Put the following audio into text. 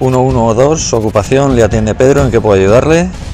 112, su ocupación, le atiende Pedro, ¿en qué puedo ayudarle?